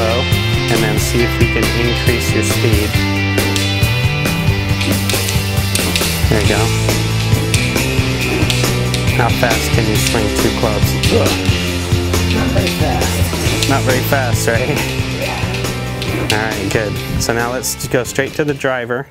slow, and then see if you can increase your speed. There you go. How fast can you swing two clubs? Ugh. Not very fast. Not very fast, right? All right, good. So now let's go straight to the driver.